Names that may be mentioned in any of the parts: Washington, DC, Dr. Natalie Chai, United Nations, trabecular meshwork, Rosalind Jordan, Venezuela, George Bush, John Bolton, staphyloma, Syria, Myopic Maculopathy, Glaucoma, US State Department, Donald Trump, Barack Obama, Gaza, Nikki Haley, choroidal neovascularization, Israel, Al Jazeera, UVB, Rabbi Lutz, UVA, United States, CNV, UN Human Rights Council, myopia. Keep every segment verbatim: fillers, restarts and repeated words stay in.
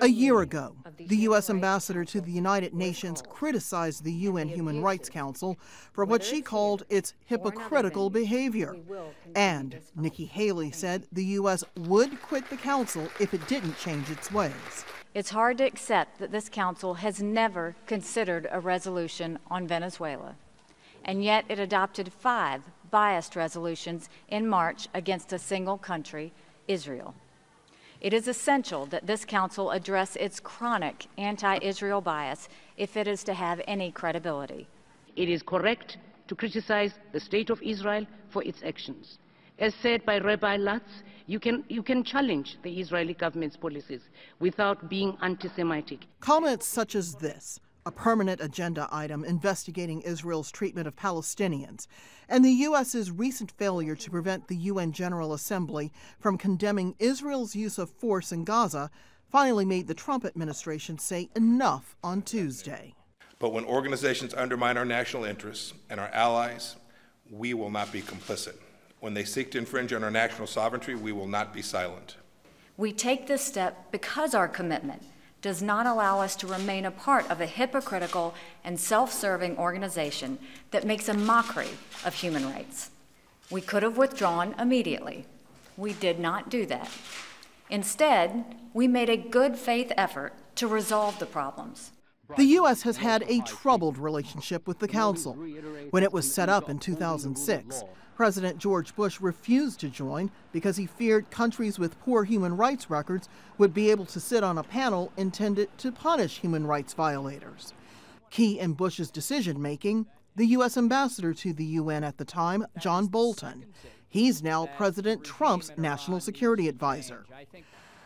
A year ago, the U S ambassador to the United Nations criticized the U N Human Rights Council for what she called its hypocritical behavior. And Nikki Haley said the U S would quit the council if it didn't change its ways. It's hard to accept that this council has never considered a resolution on Venezuela, and yet it adopted five biased resolutions in March against a single country, Israel. It is essential that this council address its chronic anti-Israel bias if it is to have any credibility. It is correct to criticize the state of Israel for its actions. As said by Rabbi Lutz, you can, you can challenge the Israeli government's policies without being anti-Semitic. Comments such as this, a permanent agenda item investigating Israel's treatment of Palestinians, and the U S's recent failure to prevent the U N General Assembly from condemning Israel's use of force in Gaza, finally made the Trump administration say enough on Tuesday. But when organizations undermine our national interests and our allies, we will not be complicit. When they seek to infringe on our national sovereignty, we will not be silent. We take this step because our commitment does not allow us to remain a part of a hypocritical and self-serving organization that makes a mockery of human rights. We could have withdrawn immediately. We did not do that. Instead, we made a good faith effort to resolve the problems. The U S has had a troubled relationship with the Council. When it was set up in two thousand six, President George Bush refused to join because he feared countries with poor human rights records would be able to sit on a panel intended to punish human rights violators. Key in Bush's decision-making, the U S ambassador to the U N at the time, John Bolton. He's now President Trump's national security advisor.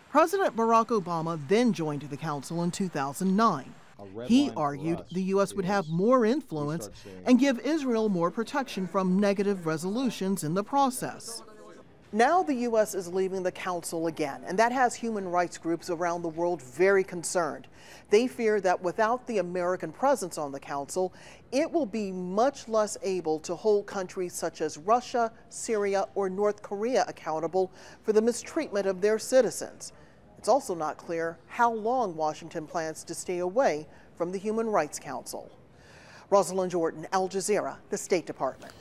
President Barack Obama then joined the Council in two thousand nine. He argued the U S would have more influence and give Israel more protection from negative resolutions in the process. Now the U S is leaving the Council again, and that has human rights groups around the world very concerned. They fear that without the American presence on the Council, it will be much less able to hold countries such as Russia, Syria, or North Korea accountable for the mistreatment of their citizens. It's also not clear how long Washington plans to stay away from the Human Rights Council. Rosalind Jordan, Al Jazeera, the State Department.